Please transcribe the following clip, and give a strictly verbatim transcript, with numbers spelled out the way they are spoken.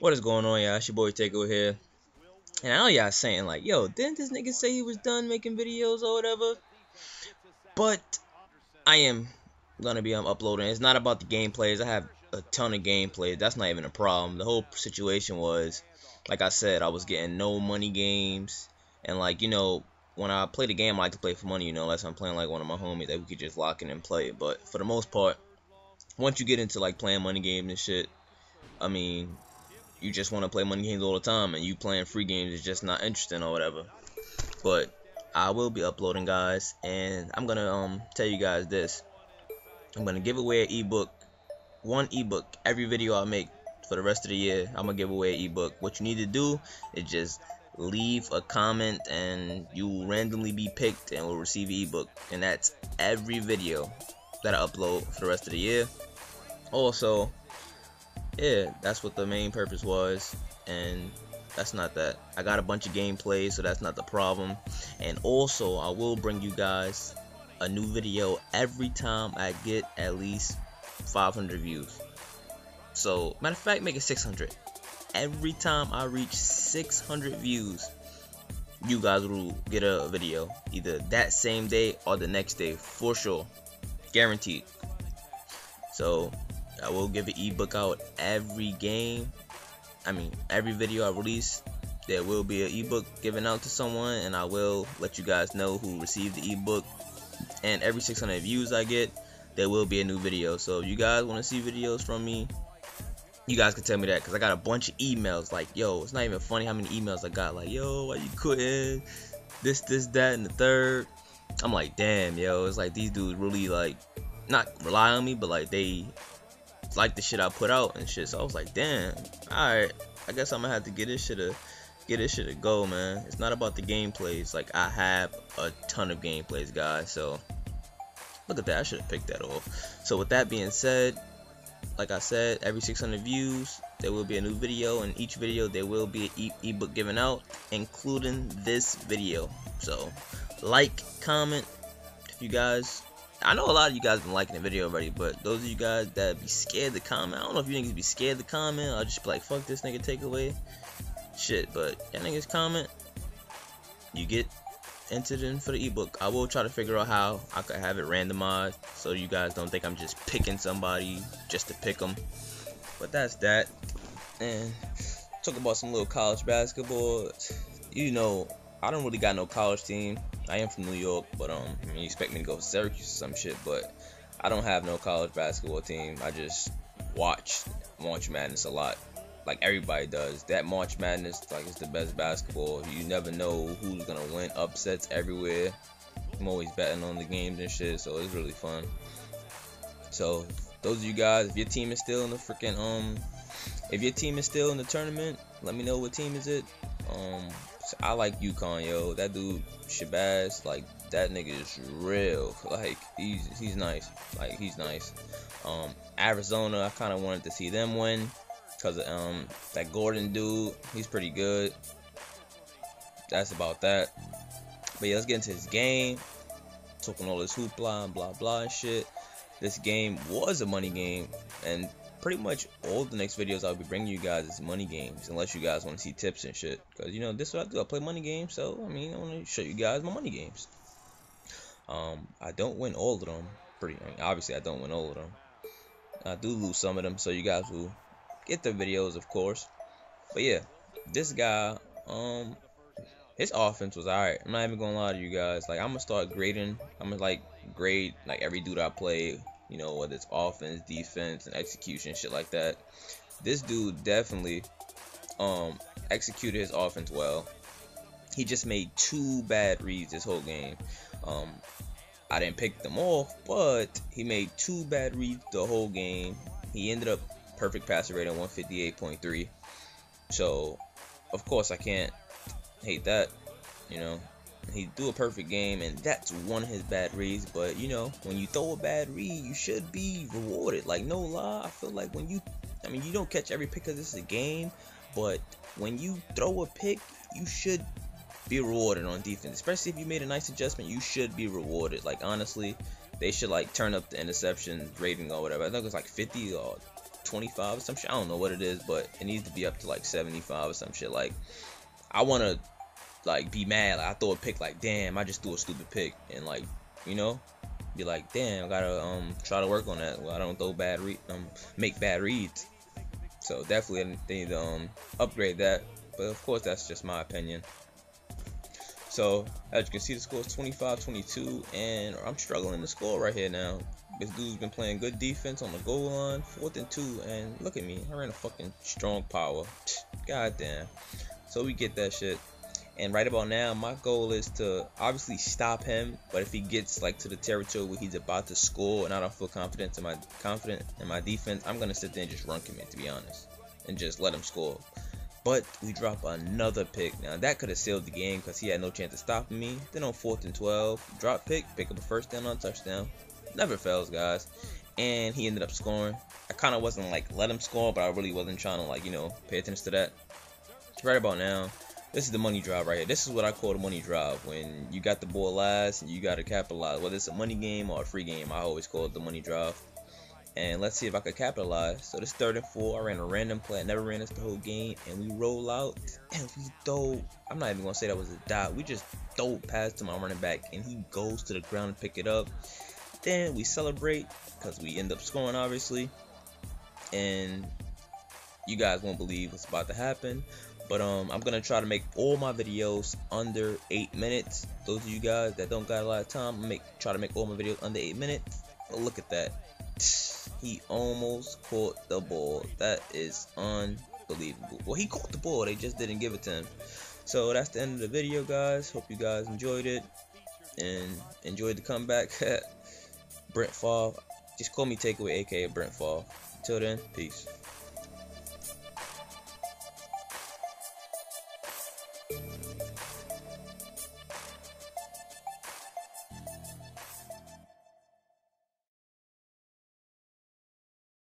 What is going on, y'all? It's your boy Takeaway here. And I know y'all saying like, yo, didn't this nigga say he was done making videos or whatever? But I am gonna be um, uploading. It's not about the gameplays. I have a ton of gameplays. That's not even a problem. The whole situation was, like I said, I was getting no money games. And like, you know, when I play the game, I like to play for money, you know, unless I'm playing like one of my homies that we could just lock in and play. But for the most part, once you get into like playing money games and shit, I mean, you just want to play money games all the time, and you playing free games is just not interesting or whatever. But I will be uploading, guys, and I'm gonna um tell you guys this. I'm gonna give away an ebook, one ebook every video I make for the rest of the year. I'm gonna give away an ebook. What you need to do is just leave a comment, and you will randomly be picked and will receive an ebook. And that's every video that I upload for the rest of the year. Also, yeah, that's what the main purpose was, and that's not that. I got a bunch of gameplays, so that's not the problem. And also, I will bring you guys a new video every time I get at least five hundred views. So, matter of fact, make it six hundred. Every time I reach six hundred views, you guys will get a video either that same day or the next day for sure, guaranteed. So I will give an ebook out every game. I mean, every video I release, there will be an ebook given out to someone, and I will let you guys know who received the ebook. And every six hundred views I get, there will be a new video. So if you guys want to see videos from me, you guys can tell me that, because I got a bunch of emails like, yo, it's not even funny how many emails I got. Like, yo, why you quitting? This, this, that, and the third. I'm like, damn, yo. It's like these dudes really, like, not rely on me, but, like, they like the shit I put out and shit. So I was like, damn. Alright, I guess I'm going to have to get this shit a, get this shit a go, man. It's not about the gameplays. Like, I have a ton of gameplays, guys. So, look at that. I should have picked that off. So, with that being said, like I said, every six hundred views there will be a new video, and each video there will be an ebook given out, including this video. So like, comment if you guys, I know a lot of you guys been liking the video already, but those of you guys that be scared to comment, I don't know if you niggas be scared to comment, I'll just be like, fuck this nigga Takeaway shit. But y'all niggas comment, you get entered in for the ebook. I will try to figure out how I could have it randomized, so you guys don't think I'm just picking somebody just to pick them. But that's that. And talk about some little college basketball. You know, I don't really got no college team. I am from New York, but um, I mean, you expect me to go to Syracuse or some shit? But I don't have no college basketball team. I just watch March Madness a lot. Like everybody does. That March Madness, like, it's the best basketball. You never know who's gonna win. Upsets everywhere. I'm always betting on the games and shit, so it's really fun. So those of you guys, if your team is still in the freaking um, if your team is still in the tournament, let me know what team is it. Um, I like UConn, yo. That dude Shabazz, like that nigga is real. Like he's he's nice. Like he's nice. Um, Arizona, I kind of wanted to see them win. Cause um that Gordon dude, he's pretty good. That's about that. But yeah, let's get into this game. Talking all this hoopla and blah blah and shit. This game was a money game, and pretty much all the next videos I'll be bringing you guys is money games, unless you guys want to see tips and shit. Cause you know this is what I do. I play money games, so I mean I want to show you guys my money games. Um, I don't win all of them. Pretty I mean, obviously I don't win all of them. I do lose some of them, so you guys will get the videos, of course. But yeah, this guy, um, his offense was alright. I'm not even gonna lie to you guys. Like, I'm gonna start grading. I'm gonna like grade like every dude I play. You know, whether it's offense, defense, and execution, shit like that. This dude definitely, um, executed his offense well. He just made two bad reads this whole game. Um, I didn't pick them off, but he made two bad reads the whole game. He ended up perfect passer rating one fifty-eight point three, so of course I can't hate that. You know, he threw a perfect game, and that's one of his bad reads. But you know, when you throw a bad read, you should be rewarded. Like, no lie, I feel like when you, I mean, you don't catch every pick because this is a game, but when you throw a pick, you should be rewarded on defense. Especially if you made a nice adjustment, you should be rewarded. Like honestly, they should like turn up the interception rating or whatever. I think it's like fifty or twenty-five or some shit. I don't know what it is, but it needs to be up to like seventy-five or some shit. Like, I want to like be mad. Like, I throw a pick like, damn, I just threw a stupid pick, and like, you know, be like, damn, I gotta um try to work on that. Well, I don't throw bad re- um make bad reads. So definitely they need to um upgrade that. But of course, that's just my opinion. So as you can see, the score is twenty-five twenty-two, and I'm struggling to score right here now. This dude's been playing good defense on the goal line, fourth and two, and look at me, I ran a fucking strong power. God damn. So we get that shit. And right about now, my goal is to obviously stop him. But if he gets like to the territory where he's about to score, and I don't feel confident in my confident in my defense, I'm gonna sit there and just run commit, to be honest, and just let him score. But we drop another pick. Now that could have sealed the game because he had no chance of stopping me. Then on fourth and twelve, drop pick, pick up a first down on touchdown. Never fails, guys. And he ended up scoring. I kind of wasn't like let him score, but I really wasn't trying to like you know pay attention to that. Right about now. This is the money drive right here. This is what I call the money drive. When you got the ball last and you got to capitalize. Whether it's a money game or a free game, I always call it the money drive. And let's see if I could capitalize. So this third and four, I ran a random play. I never ran this the whole game. And we roll out and we throw. I'm not even going to say that was a dot. We just throw pass to my running back. And he goes to the ground and pick it up. Then we celebrate because we end up scoring, obviously. And you guys won't believe what's about to happen. But um, I'm going to try to make all my videos under eight minutes. Those of you guys that don't got a lot of time, make try to make all my videos under eight minutes. But look at that. He almost caught the ball. That is unbelievable. Well, he caught the ball. They just didn't give it to him. So that's the end of the video, guys. Hope you guys enjoyed it. And enjoyed the comeback. Brentfall. Just call me Takeaway, a k a. Brentfall. Till then, peace.